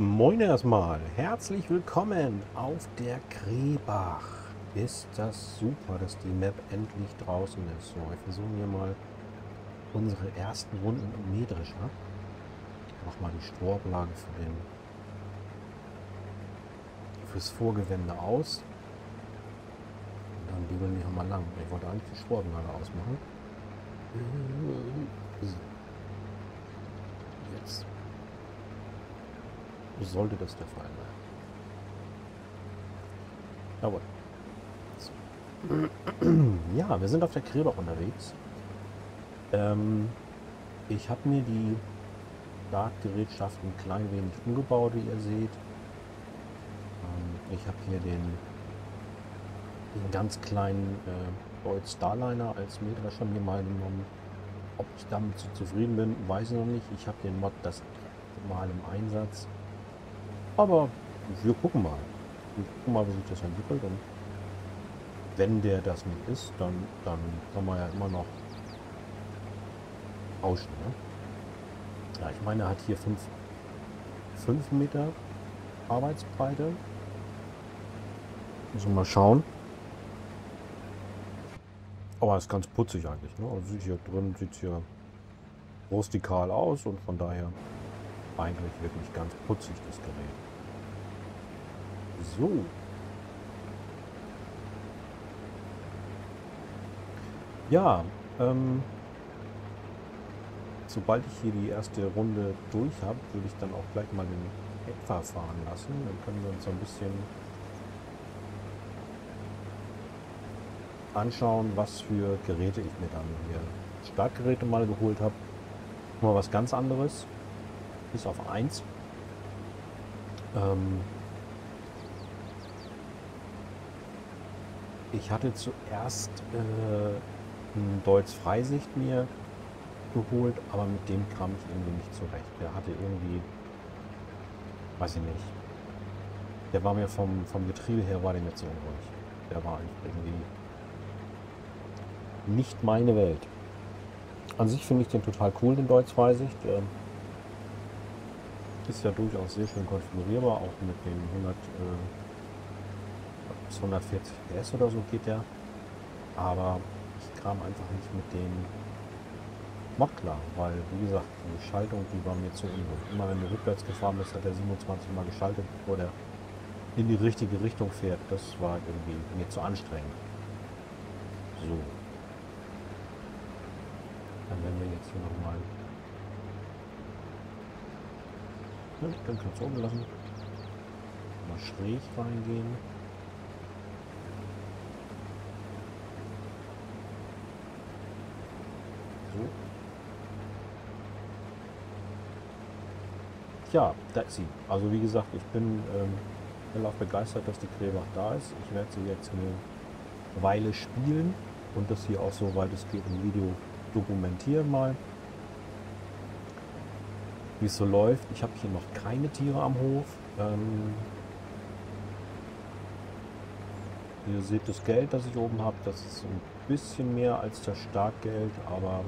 Moin erstmal, herzlich willkommen auf der Krebach. Ist das super, dass die Map endlich draußen ist. So, wir versuchen hier mal unsere ersten Runden metrisch. Ne? Ich mache mal die Strohablage fürs Vorgewende aus. Und dann dübeln wir hier mal lang. Ich wollte eigentlich die Strohablage ausmachen. Jetzt sollte das der Fall sein. Jawohl. So. Ja, wir sind auf der Krebach unterwegs. Ich habe mir die Startgerätschaften ein klein wenig umgebaut, wie ihr seht. Ich habe hier den ganz kleinen Deutz Starliner als Mähdrescher mir mal genommen. Ob ich damit so zufrieden bin, weiß ich noch nicht. Ich habe den Mod das mal im Einsatz. Aber wir gucken mal. Wir gucken mal, wie sich das entwickelt. Und wenn der das nicht ist, dann kann man ja immer noch tauschen. Ne? Ja, ich meine, er hat hier 5 Meter Arbeitsbreite. Müssen wir mal schauen. Aber es ist ganz putzig eigentlich. Ne? Also hier drin sieht es hier rustikal aus und von daher eigentlich wirklich ganz putzig das Gerät. So. Ja, sobald ich hier die erste Runde durch habe, würde ich dann auch gleich mal den Äpfer fahren lassen. Dann können wir uns ein bisschen anschauen, was für Geräte ich mir dann hier Startgeräte mal geholt habe. Mal was ganz anderes. Bis auf 1. Ich hatte zuerst einen Deutz-Frisicht mir geholt, aber mit dem kam ich irgendwie nicht zurecht. Der hatte irgendwie, weiß ich nicht, der war mir vom Getriebe her, war der mir zu unruhig. Der war irgendwie nicht meine Welt. An sich finde ich den total cool, den Deutz-Frisicht. Ist ja durchaus sehr schön konfigurierbar, auch mit dem 140 PS oder so geht der, aber ich kam einfach nicht mit dem Mod klar, weil wie gesagt, die Schaltung, die war mir zu übel. Immer wenn du rückwärts gefahren bist, hat er 27 Mal geschaltet, bevor der in die richtige Richtung fährt. Das war irgendwie mir zu anstrengend. So. Dann werden wir jetzt hier nochmal. Ja, ich kann es oben lassen. Mal schräg reingehen. So. Tja, da ist sie. Also wie gesagt, ich bin hellauf begeistert, dass die Krebach da ist. Ich werde sie jetzt eine Weile spielen und das hier auch so weit es geht im Video dokumentieren mal, wie es so läuft. Ich habe hier noch keine Tiere am Hof. Ihr seht das Geld, das ich oben habe. Das ist ein bisschen mehr als das Startgeld, aber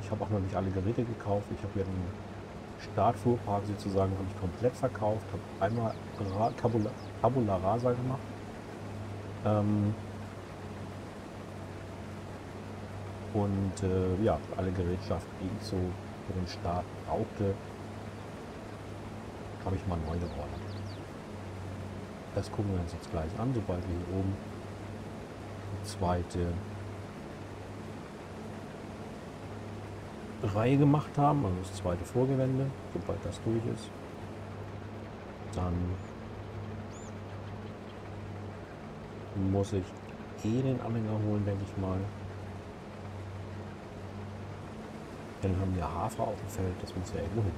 ich habe auch noch nicht alle Geräte gekauft. Ich habe hier den Startfuhrpark sozusagen habe ich komplett verkauft. Habe einmal Tabula Rasa gemacht. Ja, alle Gerätschaften, die ich so für den Start brauchte, habe ich mal neu geordnet. Das gucken wir uns jetzt gleich an, sobald wir hier oben die zweite Reihe gemacht haben, also das zweite Vorgewende, sobald das durch ist. Dann muss ich eh den Anhänger holen, denke ich mal. Dann haben wir Hafer auf dem Feld, das muss ja irgendwo hin.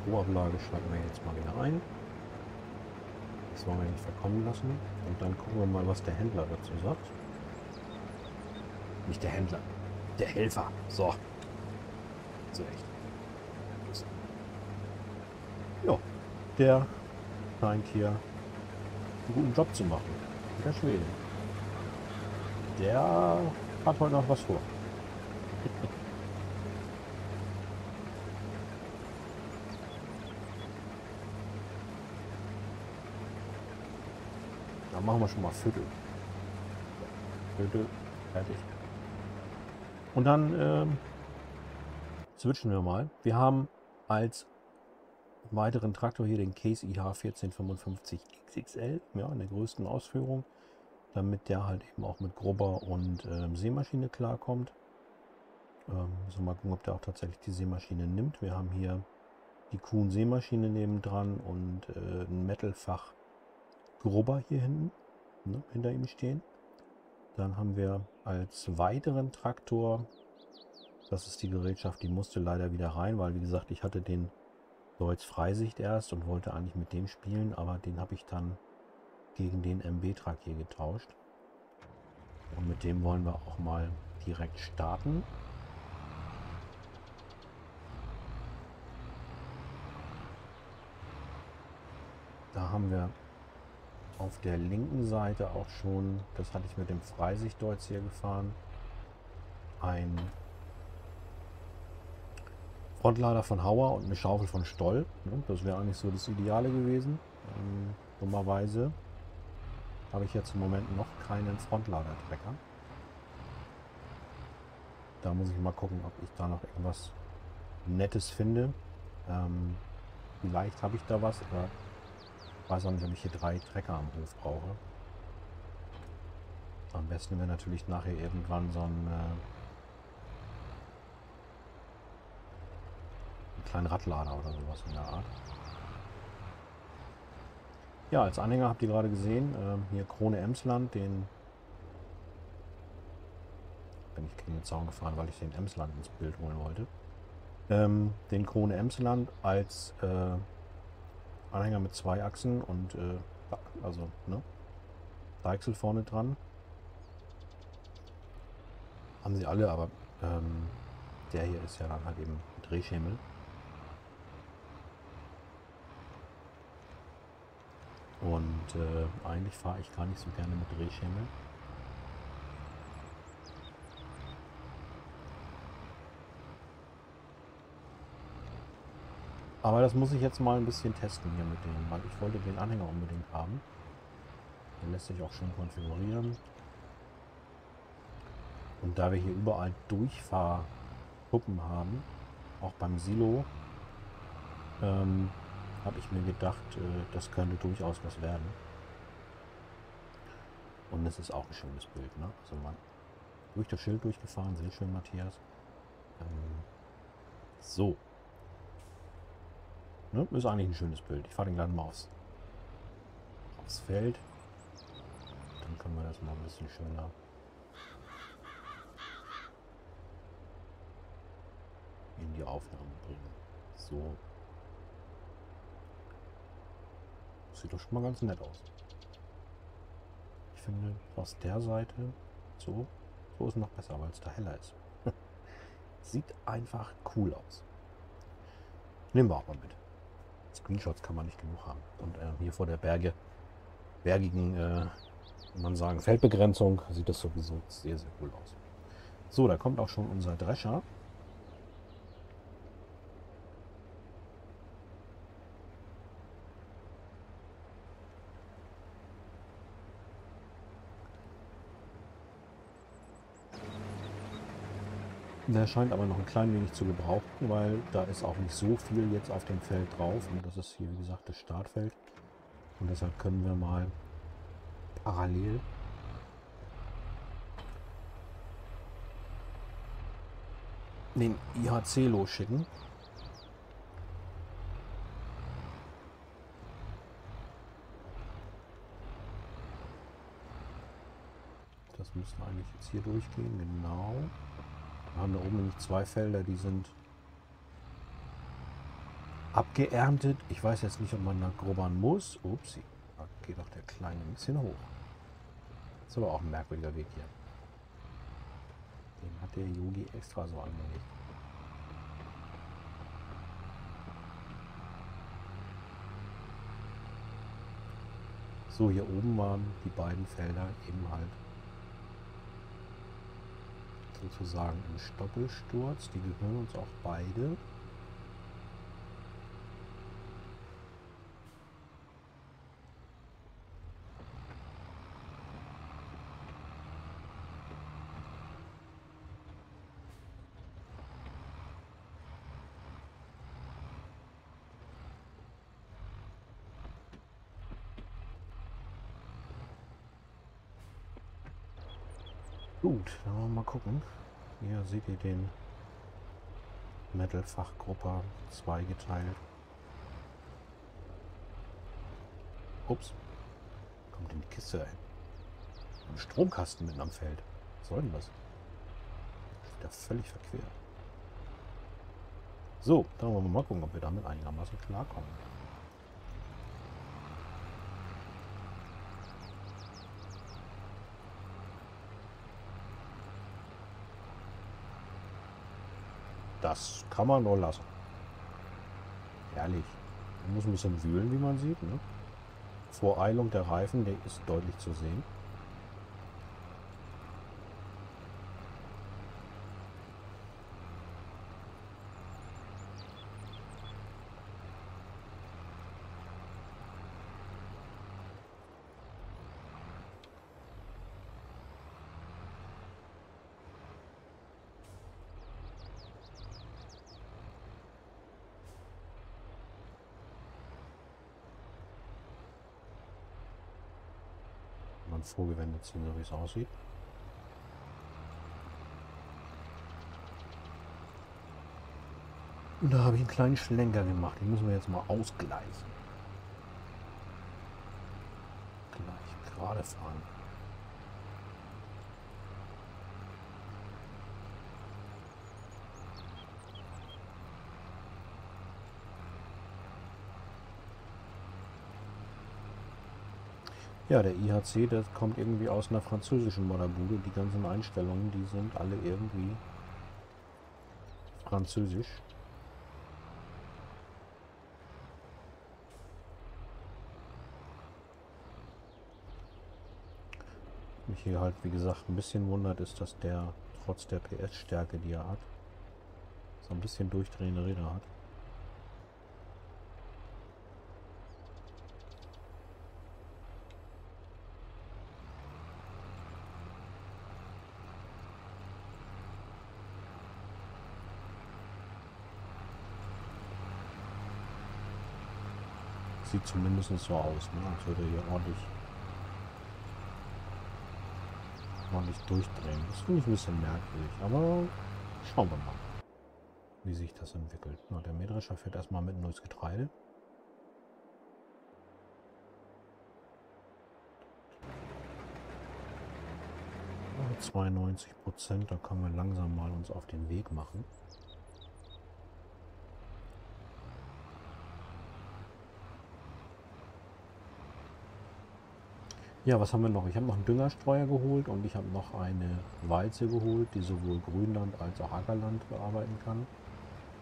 Strohablage schalten wir jetzt mal wieder ein. Das wollen wir nicht verkommen lassen. Und dann gucken wir mal, was der Händler dazu sagt. Nicht der Händler. Der Helfer. So. So echt. Ja, der scheint hier einen guten Job zu machen. Der Schwede. Der hat heute noch was vor. Da machen wir schon mal Viertel. Viertel, fertig. Und dann switchen wir mal. Wir haben als weiteren Traktor hier den Case IH 1455 XXL, ja, in der größten Ausführung, damit der halt eben auch mit Grubber und Sämaschine klarkommt. So, mal gucken, ob der auch tatsächlich die Sämaschine nimmt. Wir haben hier die Kuhn Sämaschine nebendran und ein Metalfach Grubber hier hinten, ne, hinter ihm stehen. Dann haben wir als weiteren Traktor, das ist die Gerätschaft, die musste leider wieder rein, weil wie gesagt, ich hatte den Deutz-Frisicht erst und wollte eigentlich mit dem spielen, aber den habe ich dann gegen den MB-Trak hier getauscht. Und mit dem wollen wir auch mal direkt starten. Da haben wir auf der linken Seite auch schon, das hatte ich mit dem Frisicht-Deutz hier gefahren, ein Frontlader von Hauer und eine Schaufel von Stoll. Das wäre eigentlich so das Ideale gewesen. Dummerweise habe ich jetzt im Moment noch keinen Frontlader-Trecker. Da muss ich mal gucken, ob ich da noch irgendwas Nettes finde. Vielleicht habe ich da was, aber ich weiß auch nicht, ob ich hier 3 Trecker am Hof brauche. Am besten wäre natürlich nachher irgendwann so einen kleinen Radlader oder sowas in der Art. Ja, als Anhänger habt ihr gerade gesehen, hier Krone Emsland, den bin ich gegen den Zaun gefahren, weil ich den Emsland ins Bild holen wollte. Den Krone Emsland als Anhänger mit 2 Achsen und also, ne, Deichsel vorne dran. Haben sie alle, aber der hier ist ja dann halt eben Drehschemel. Und eigentlich fahre ich gar nicht so gerne mit Drehschemel. Aber das muss ich jetzt mal ein bisschen testen hier mit dem, weil ich wollte den Anhänger unbedingt haben. Der lässt sich auch schon konfigurieren. Und da wir hier überall Durchfahrpuppen haben, auch beim Silo, habe ich mir gedacht, das könnte durchaus was werden. Und das ist auch ein schönes Bild, ne? Also man durch das Schild durchgefahren, sehr schön, Matthias. So. Ne? Ist eigentlich ein schönes Bild. Ich fahre den gleich mal aufs Feld. Dann können wir das mal ein bisschen schöner. In die Aufnahme bringen. So. Sieht doch schon mal ganz nett aus. Ich finde, aus der Seite so ist noch besser, weil es da heller ist. Sieht einfach cool aus. Nehmen wir auch mal mit. Screenshots kann man nicht genug haben. Und hier vor der bergigen, kann man sagen, Feldbegrenzung sieht das sowieso sehr, sehr cool aus. So, da kommt auch schon unser Drescher. Der scheint aber noch ein klein wenig zu gebrauchen, weil da ist auch nicht so viel jetzt auf dem Feld drauf. Und das ist hier, wie gesagt, das Startfeld. Und deshalb können wir mal parallel den IHC losschicken. Das müsste eigentlich jetzt hier durchgehen, genau. Wir haben da oben nämlich 2 Felder, die sind abgeerntet. Ich weiß jetzt nicht, ob man da grubbern muss. Upsi, da geht doch der Kleine ein bisschen hoch. Das ist aber auch ein merkwürdiger Weg hier. Den hat der Yogi extra so angelegt. So, hier oben waren die beiden Felder eben halt sozusagen im Stoppelsturz. Die gehören uns auch beide. Gut, dann wollen wir mal gucken. Hier seht ihr den Metal-Fachgrupper zweigeteilt. Ups, kommt in die Kiste ein. Ein Stromkasten mitten am Feld. Was soll denn das? Steht da völlig verquert. So, dann wollen wir mal gucken, ob wir damit einigermaßen klarkommen. Das kann man nur lassen. Ehrlich. Man muss ein bisschen wühlen, wie man sieht. Ne? Voreilung der Reifen, der ist deutlich zu sehen. Vorgewendet sind, so wie es aussieht. Und da habe ich einen kleinen Schlenker gemacht. Den müssen wir jetzt mal ausgleichen. Gleich gerade fahren. Ja, der IHC, das kommt irgendwie aus einer französischen Modderbude. Die ganzen Einstellungen, die sind alle irgendwie französisch. Mich hier halt, wie gesagt, ein bisschen wundert, ist, dass der trotz der PS-Stärke, die er hat, so ein bisschen durchdrehende Räder hat. Sieht zumindest so aus, ne? Als würde hier ordentlich durchdrehen. Das finde ich ein bisschen merkwürdig, aber schauen wir mal, wie sich das entwickelt. Na, der Mähdrescher fährt erstmal mitten durchs Getreide. Und 92%, da können wir langsam mal uns auf den Weg machen. Ja, was haben wir noch? Ich habe noch einen Düngerstreuer geholt und ich habe noch eine Walze geholt, die sowohl Grünland als auch Ackerland bearbeiten kann.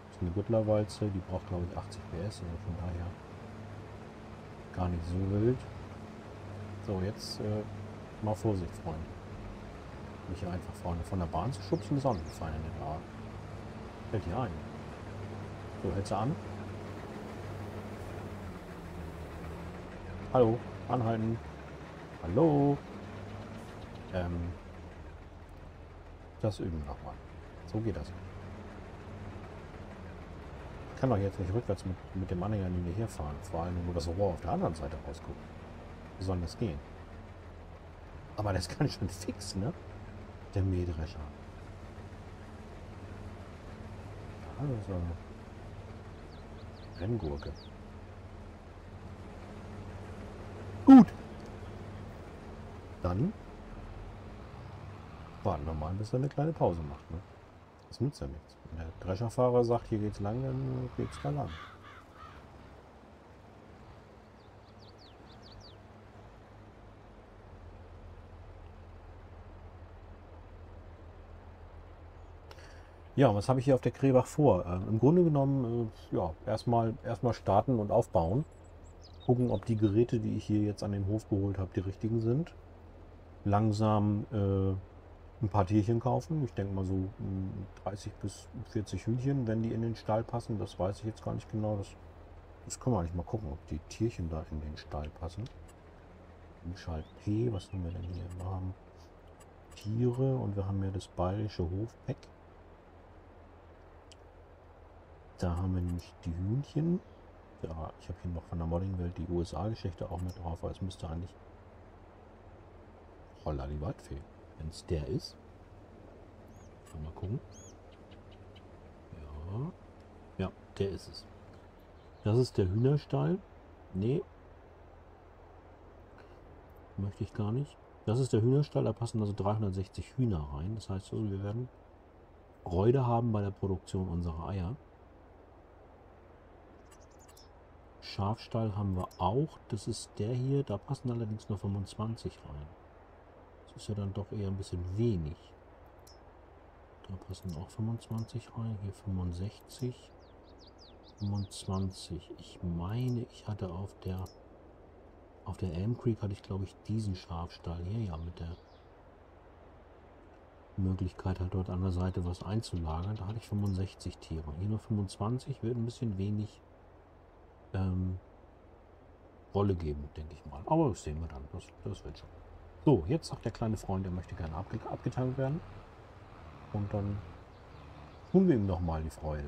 Das ist eine Güttlerwalze, die braucht glaube ich 80 PS, also von daher gar nicht so wild. So, jetzt mal Vorsicht, Freunde. Mich hier einfach vorne von der Bahn zu schubsen, ist auch nicht gefallen in den Haaren. Hält hier ein. So, hältst du an? Hallo, anhalten. Hallo. Das üben wir nochmal. So geht das. Ich kann doch jetzt nicht rückwärts mit dem Anhänger neben mir herfahren. Vor allem, wo das Rohr auf der anderen Seite rausguckt. Wie soll das gehen? Aber das kann schon fix, ne? Der Mähdrescher. Ah, das ist eine Renngurke. Gut. Dann warten wir mal, bis er eine kleine Pause macht. Ne? Das nützt ja nichts. Wenn der Drescherfahrer sagt, hier geht's lang, dann geht's da lang. Ja, und was habe ich hier auf der Krebach vor? Im Grunde genommen, ja, erstmal starten und aufbauen. gucken, ob die Geräte, die ich hier jetzt an den Hof geholt habe, die richtigen sind. Langsam ein paar Tierchen kaufen. Ich denke mal so 30 bis 40 Hühnchen, wenn die in den Stall passen. Das weiß ich jetzt gar nicht genau. Das können wir eigentlich mal gucken, ob die Tierchen da in den Stall passen. Umschalt P, was haben wir denn hier? Wir haben Tiere und wir haben ja das bayerische HofPAck. Da haben wir nämlich die Hühnchen. Ja, ich habe hier noch von der ModdingWelt die USA-Geschichte auch mit drauf, weil es müsste eigentlich... Holla, die Waldfee. Wenn es der ist. Mal gucken. Ja. Ja, der ist es. Das ist der Hühnerstall. Nee. Möchte ich gar nicht. Das ist der Hühnerstall, da passen also 360 Hühner rein. Das heißt also, wir werden Freude haben bei der Produktion unserer Eier. Schafstall haben wir auch. Das ist der hier. Da passen allerdings nur 25 rein. Das ist ja dann doch eher ein bisschen wenig. Da passen auch 25 rein. Hier 65. 25. Ich meine, ich hatte auf der Elm Creek hatte ich, glaube ich, diesen Schafstall hier. Ja, mit der Möglichkeit halt dort an der Seite was einzulagern. Da hatte ich 65 Tiere. Hier nur 25. Wird ein bisschen wenig Rolle geben, denke ich mal. Aber das sehen wir dann. Das wird schon. So, jetzt sagt der kleine Freund, er möchte gerne abgetankt werden. Und dann tun wir ihm noch mal die Freude.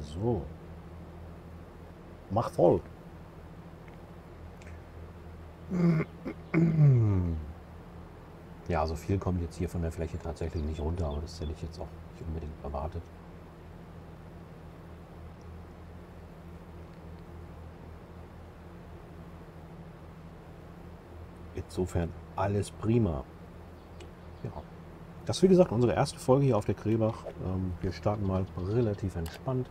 So. Mach voll. Ja, so also viel kommt jetzt hier von der Fläche tatsächlich nicht runter, aber das hätte ich jetzt auch nicht unbedingt erwartet. Insofern alles prima. Ja. Das ist wie gesagt unsere erste Folge hier auf der Krebach. Wir starten mal relativ entspannt.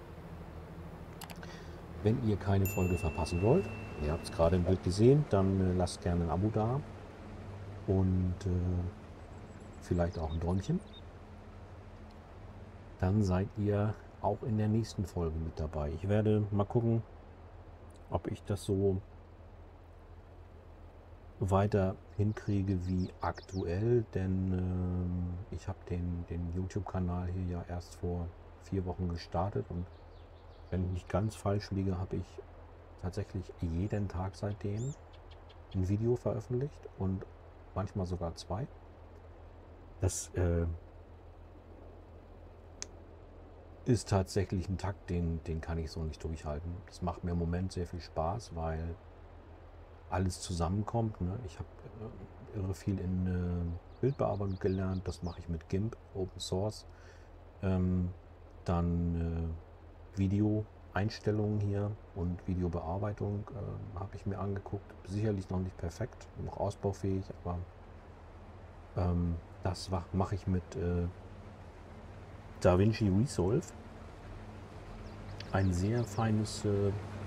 Wenn ihr keine Folge verpassen wollt, ihr habt es gerade im Bild gesehen, dann lasst gerne ein Abo da und vielleicht auch ein Däumchen. Dann seid ihr auch in der nächsten Folge mit dabei. Ich werde mal gucken, ob ich das so weiter hinkriege wie aktuell, denn ich habe den YouTube-Kanal hier ja erst vor 4 Wochen gestartet und wenn ich nicht ganz falsch liege, habe ich tatsächlich jeden Tag seitdem ein Video veröffentlicht und manchmal sogar 2. Das ist tatsächlich ein Takt, den kann ich so nicht durchhalten. Das macht mir im Moment sehr viel Spaß, weil alles zusammenkommt. Ne? Ich habe irre viel in Bildbearbeitung gelernt. Das mache ich mit Gimp, Open Source. Dann Video-Einstellungen hier und Videobearbeitung habe ich mir angeguckt. Sicherlich noch nicht perfekt, noch ausbaufähig, aber das mache ich mit DaVinci Resolve. Ein sehr feines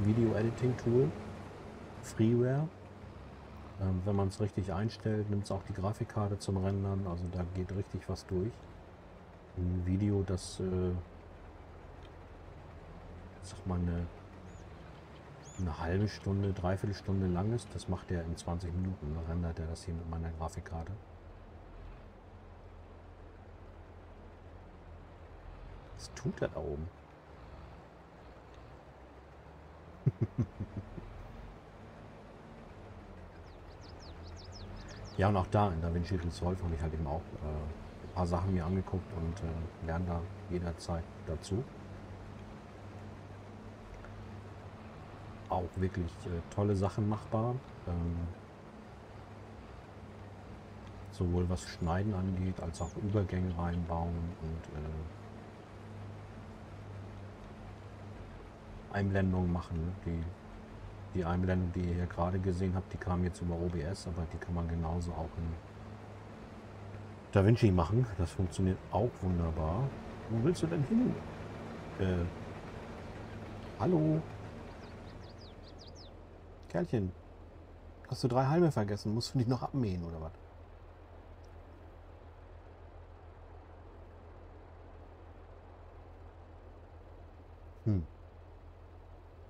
Video-Editing-Tool, Freeware. Wenn man es richtig einstellt, nimmt es auch die Grafikkarte zum Rendern, also da geht richtig was durch. Ein Video, das sag mal eine halbe Stunde, 3/4 Stunde lang ist, das macht er in 20 Minuten, rendert er das hier mit meiner Grafikkarte. Was tut er da oben? Ja, und auch da in DaVinci Resolve habe ich halt eben auch ein paar Sachen mir angeguckt und lerne da jederzeit dazu. Auch wirklich tolle Sachen machbar, sowohl was Schneiden angeht, als auch Übergänge reinbauen und Einblendungen machen. Die Einblendung, die ihr hier gerade gesehen habt, die kam jetzt über OBS, aber die kann man genauso auch in DaVinci machen. Das funktioniert auch wunderbar. Wo willst du denn hin? Hallo? Kerlchen, hast du 3 Halme vergessen? Musst du dich noch abmähen oder was?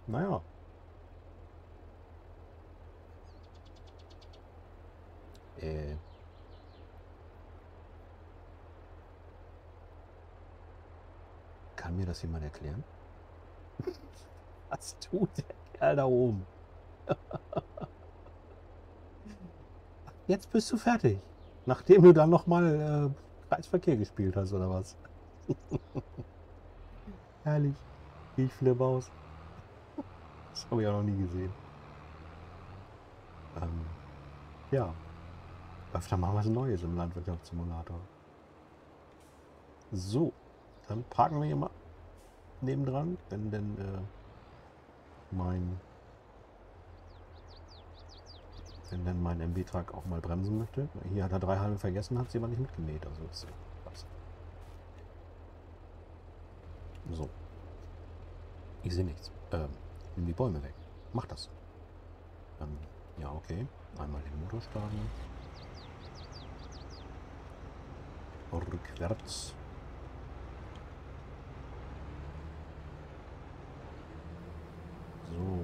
Naja. Kann mir das jemand erklären? Was tut der Kerl da oben? Jetzt bist du fertig. Nachdem du dann nochmal Kreisverkehr gespielt hast, oder was? Herrlich. Ich flippe aus. Das habe ich auch noch nie gesehen. Ja. Öfter machen wir was Neues im Landwirtschaftssimulator. So. Dann parken wir hier mal nebendran, wenn denn mein MB-Trak auch mal bremsen möchte. Hier hat er 3 Halme vergessen, hat sie aber nicht mitgemäht. Also ist was. So. Ich sehe nichts. Nimm die Bäume weg. Mach das. Ja, okay. Einmal den Motor starten. Rückwärts. So.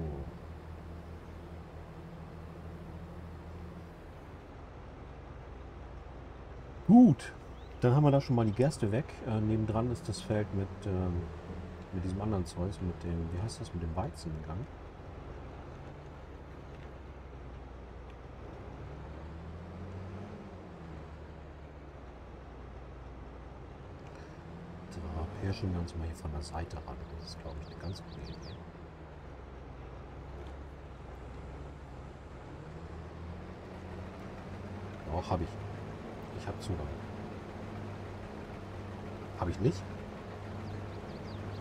Gut, dann haben wir da schon mal die Gerste weg. Nebendran ist das Feld mit diesem anderen Zeug, mit dem, wie heißt das, mit dem Weizen gegangen. Da herrschen wir uns mal hier von der Seite ran. Das ist, glaube ich, eine ganz gute Idee. Auch habe ich. Ich habe Zugang. Habe ich nicht?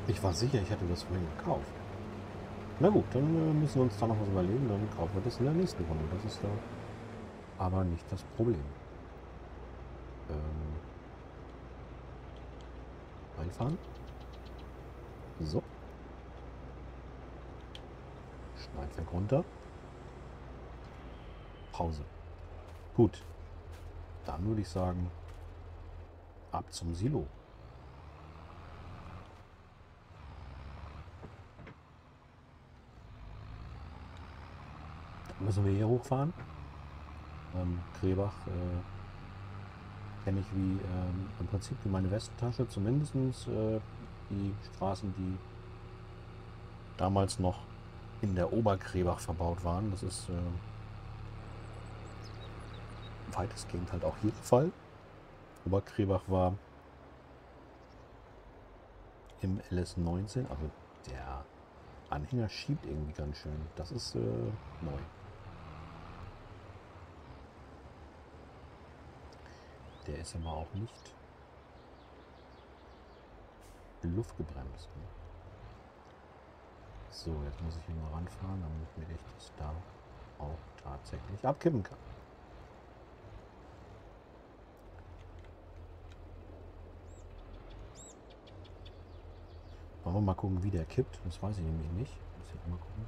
Ich war sicher, ich hätte das vorhin gekauft. Na gut, dann müssen wir uns da noch was überlegen. Dann kaufen wir das in der nächsten Runde. Das ist da aber nicht das Problem. Einfahren. So. Schneidwerk runter. Pause. Gut. Dann würde ich sagen, ab zum Silo. Dann müssen wir hier hochfahren. Krebach kenne ich wie im Prinzip wie meine Westentasche, zumindest die Straßen, die damals noch in der Oberkrebach verbaut waren. Das ist weitestgehend halt auch hier der Fall. Oberkrebach war im LS 19, also der Anhänger schiebt irgendwie ganz schön. Das ist neu. Der ist aber auch nicht luftgebremst. Ne? So, jetzt muss ich hier nur ranfahren, damit ich das da auch tatsächlich abkippen kann. Wollen wir mal gucken, wie der kippt? Das weiß ich nämlich nicht. Muss ich mal gucken.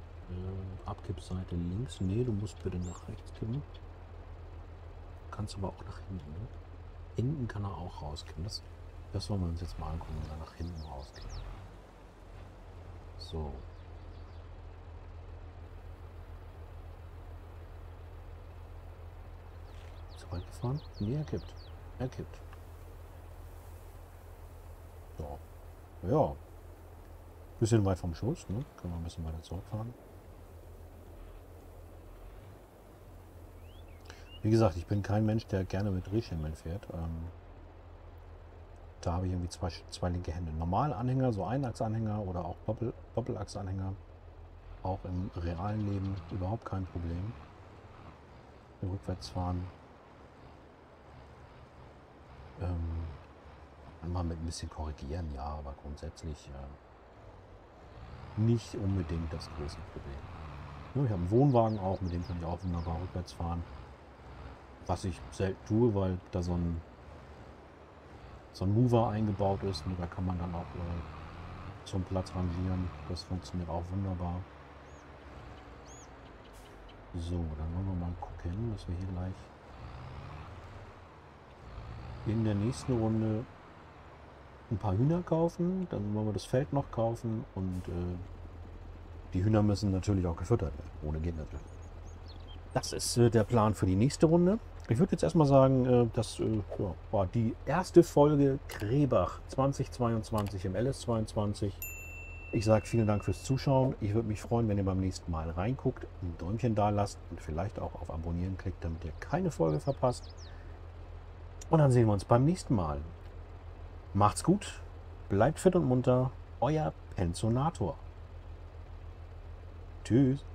Abkippseite links. Nee, du musst bitte nach rechts kippen. Kannst aber auch nach hinten. Ne? Hinten kann er auch rauskippen. Das wollen wir uns jetzt mal angucken, wenn er nach hinten rauskippt. So. Ist er weit gefahren? Nee, er kippt. Er kippt. So. Ja. Bisschen weit vom Schuss, ne? Können wir ein bisschen weiter zurückfahren. Wie gesagt, ich bin kein Mensch, der gerne mit Drehschimmeln fährt. Da habe ich irgendwie zwei linke Hände. Normale Anhänger, so Einachsanhänger oder auch Doppelachsanhänger. Auch im realen Leben überhaupt kein Problem. Rückwärts fahren. Mal mit ein bisschen korrigieren, ja, aber grundsätzlich nicht unbedingt das große Problem. Ich habe einen Wohnwagen auch, mit dem kann ich auch wunderbar rückwärts fahren. Was ich selten tue, weil da so ein Mover eingebaut ist. Und da kann man dann auch zum Platz rangieren. Das funktioniert auch wunderbar. So, dann wollen wir mal gucken, dass wir hier gleich in der nächsten Runde ein paar Hühner kaufen, dann wollen wir das Feld noch kaufen und die Hühner müssen natürlich auch gefüttert werden. Ohne geht natürlich. Das ist der Plan für die nächste Runde. Ich würde jetzt erstmal sagen, das war die erste Folge Krebach 2022 im LS22. Ich sage vielen Dank fürs Zuschauen. Ich würde mich freuen, wenn ihr beim nächsten Mal reinguckt, ein Däumchen da lasst und vielleicht auch auf Abonnieren klickt, damit ihr keine Folge verpasst. Und dann sehen wir uns beim nächsten Mal. Macht's gut, bleibt fit und munter, euer Penzonator. Tschüss.